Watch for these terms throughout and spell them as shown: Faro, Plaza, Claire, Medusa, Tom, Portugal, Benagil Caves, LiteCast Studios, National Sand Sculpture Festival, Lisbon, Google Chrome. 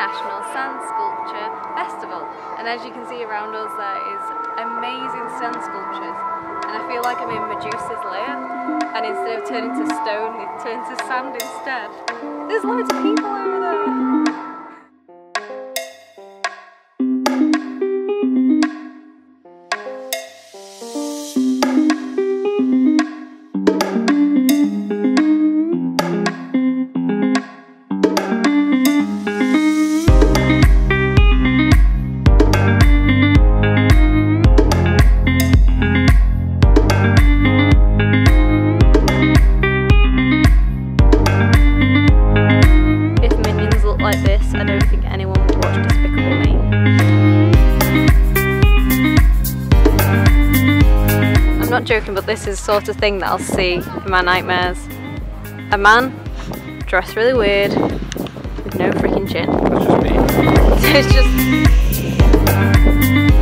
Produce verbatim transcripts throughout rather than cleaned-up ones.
National Sand Sculpture Festival, and as you can see around us there is amazing sand sculptures, and I feel like I'm in Medusa's lair, and instead of turning to stone it turns to sand instead. There's loads of people over there! Joking, but this is the sort of thing that I'll see in my nightmares. A man dressed really weird with no freaking chin. That's just me. It's just... I'm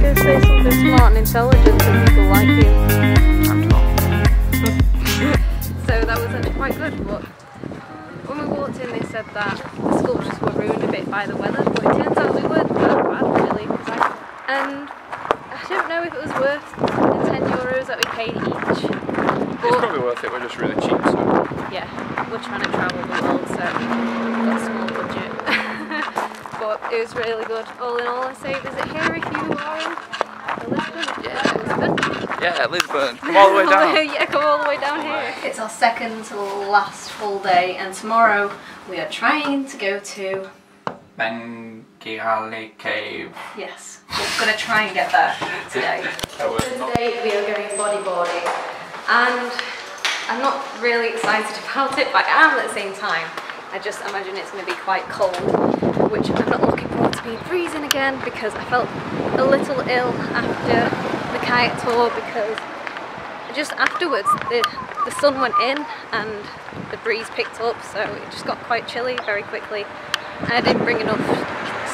going to say something smart and intelligent and people like you. I'm Tom. So that was actually quite good, but when we walked in they said that the sculptures were ruined a bit by the weather, but it turns out they weren't that bad really, I, and I don't know if it was worth the ten euros that we paid each. It's probably worth it, we're just really cheap, so... Yeah, we're trying to travel the world, so we've got a small budget. But it was really good. All in all, I say visit here if you are in Lisbon. Yeah, Lisbon. Yeah, Lisbon. Come all the way down. Yeah, come all the way down here. It's our second to last full day, and tomorrow we are trying to go to Benagil Cave. Yes, we're going to try and get there today. So today we are going bodyboarding, and I'm not really excited about it, but I am at the same time. I just imagine it's going to be quite cold, which I'm not looking forward to being freezing again because I felt a little ill after the kayak tour, because just afterwards the, the sun went in and the breeze picked up, so it just got quite chilly very quickly, and I didn't bring enough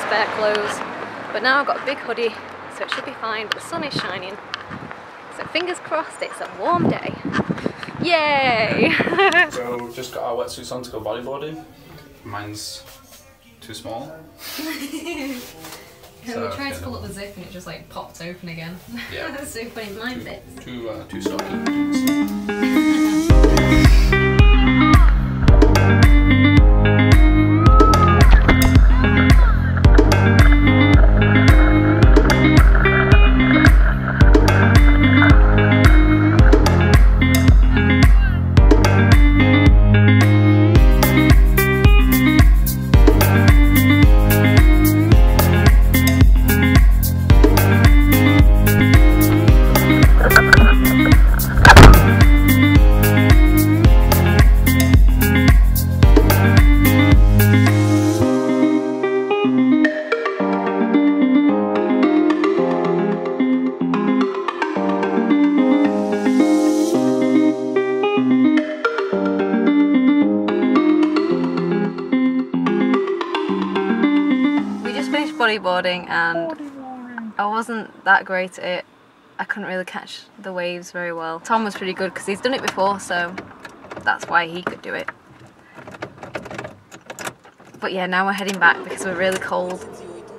spare clothes, but now I've got a big hoodie so it should be fine. But the sun is shining, so fingers crossed it's a warm day. Yay! So we've just got our wetsuits on to go bodyboarding. Mine's too small. So we tried to pull up the zip and it just like popped open again. Yeah. That's so funny, mine fits. Too, uh, too stocky. Bodyboarding, and I wasn't that great at it. I couldn't really catch the waves very well. Tom was pretty good because he's done it before, so that's why he could do it. But yeah, now we're heading back because we're really cold.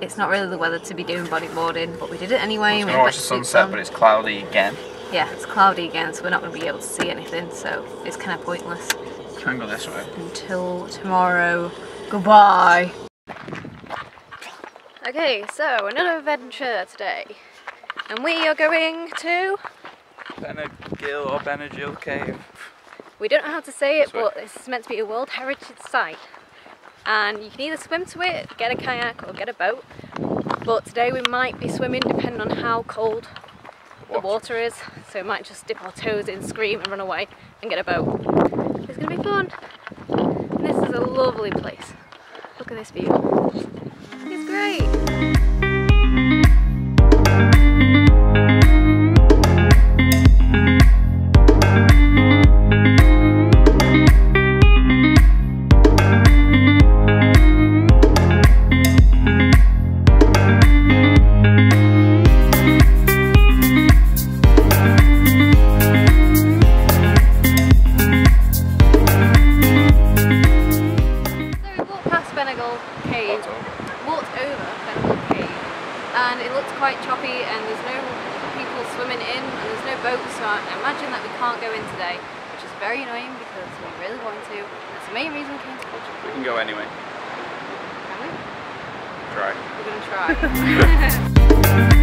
It's not really the weather to be doing bodyboarding, but we did it anyway. We're going to watch the sunset, but it's cloudy again. Yeah, it's cloudy again, so we're not going to be able to see anything, so it's kind of pointless. Try and go this way. Until tomorrow. Goodbye! Okay, so another adventure today, and we are going to Benagil or Benagil Cave. We don't know how to say it, but it's meant to be a World Heritage Site, and you can either swim to it, get a kayak, or get a boat. But today we might be swimming, depending on how cold the water is, so we might just dip our toes in, scream, and run away and get a boat. It's gonna be fun. And this is a lovely place. Look at this view. It's great! and it looks quite choppy and there's no people swimming in and there's no boats, so I imagine that we can't go in today, which is very annoying because we really want to. That's the main reason we came to Portugal. We can go anyway. Can we? Try. We're going to try.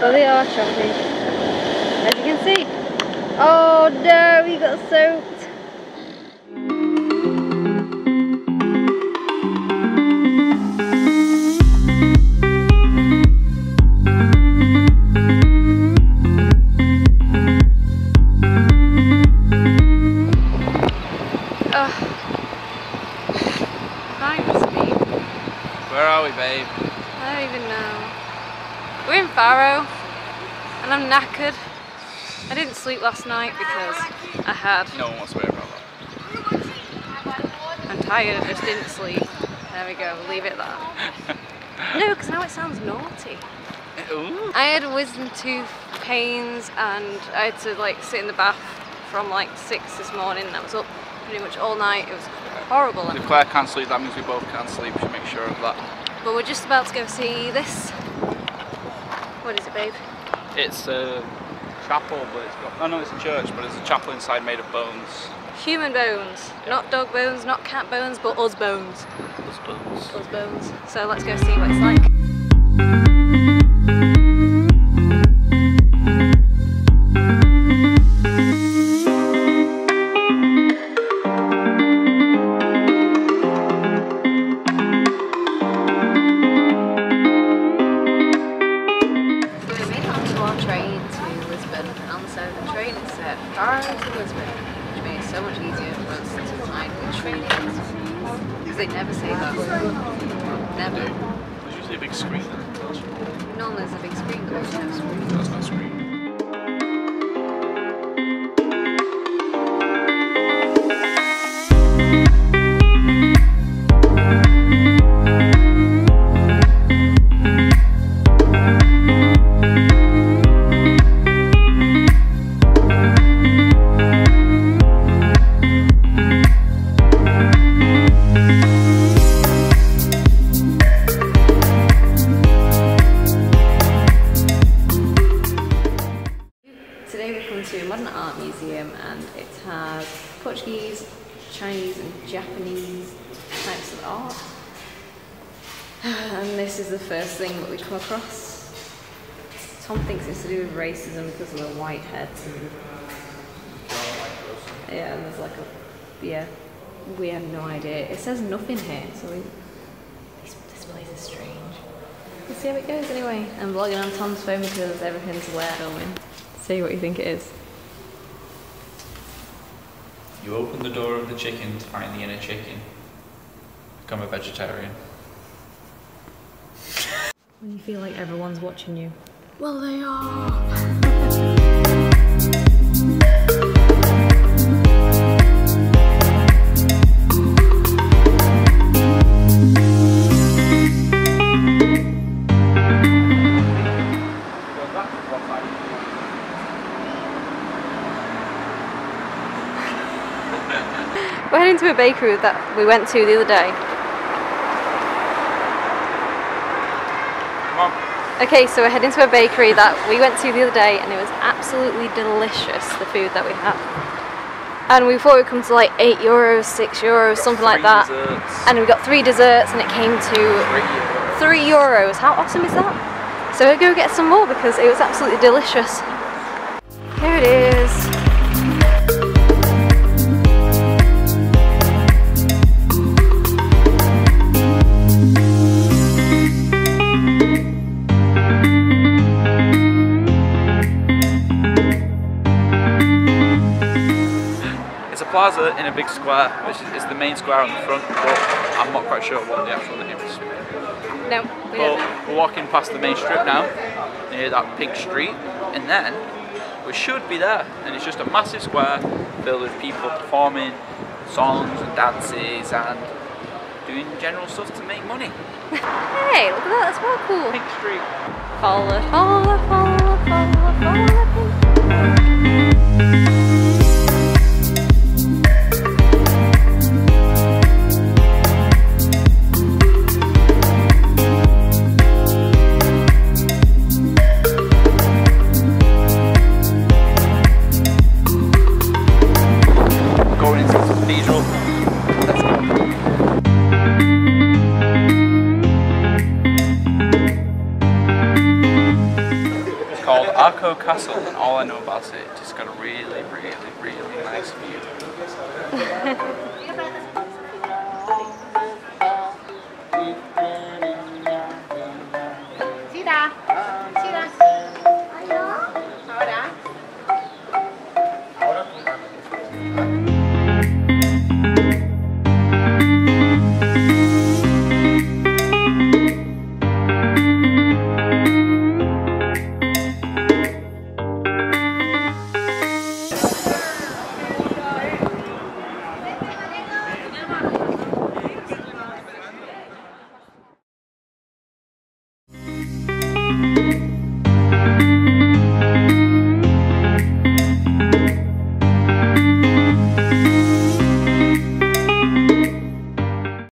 Oh, they are choppy. As you can see. Oh no, we got soaked. Where are we, babe? I don't even know. We're in Faro. And I'm knackered. I didn't sleep last night because I had... No one wants to worry about that. I'm tired, I just didn't sleep. There we go, we'll leave it there. No, because now it sounds naughty. Ooh. I had wisdom tooth pains and I had to like sit in the bath from like six this morning. And I was up pretty much all night. It was horrible. If Claire can't sleep, that means we both can't sleep. We should make sure of that. But we're just about to go see this. What is it, babe? It's a chapel, but it's got, oh no, it's a church, but it's a chapel inside made of bones. Human bones, yeah. Not dog bones, not cat bones, but us bones. Us bones. Us bones. So let's go see what it's like. They never say that. Never. There's usually a big screen. No, there's a big screen, but there's no screen. That's not a screen. Portuguese, Chinese and Japanese types of art, and this is the first thing that we come across. Tom thinks it's to do with racism because of the white heads and yeah, and there's like a yeah, we have no idea. It says nothing here, so we, this, this place is strange. We'll see how it goes anyway. I'm vlogging on Tom's phone because everything's wet filming. See what you think it is. You open the door of the chicken to find the inner chicken. Become a vegetarian. When you feel like everyone's watching you. Well, they are. We're heading to a bakery that we went to the other day. Come on. Okay, so we're heading to a bakery that we went to the other day and it was absolutely delicious, the food that we had. And we thought we'd come to like eight euros, six euros, something like that. Desserts. And we got three desserts and it came to three euros. three euros. How awesome is that? So we'll go get some more because it was absolutely delicious. Here it is. Plaza in a big square, which is the main square on the front, but I'm not quite sure what the actual name is. No, we but don't know. We're walking past the main strip now, near that pink street, and then we should be there. And it's just a massive square filled with people performing songs and dances and doing general stuff to make money. Hey, look at that, that's well cool. Pink Street. Follow, follow, follow, follow, follow, follow. Castle, and all I know about it, just got a really, really, really nice view.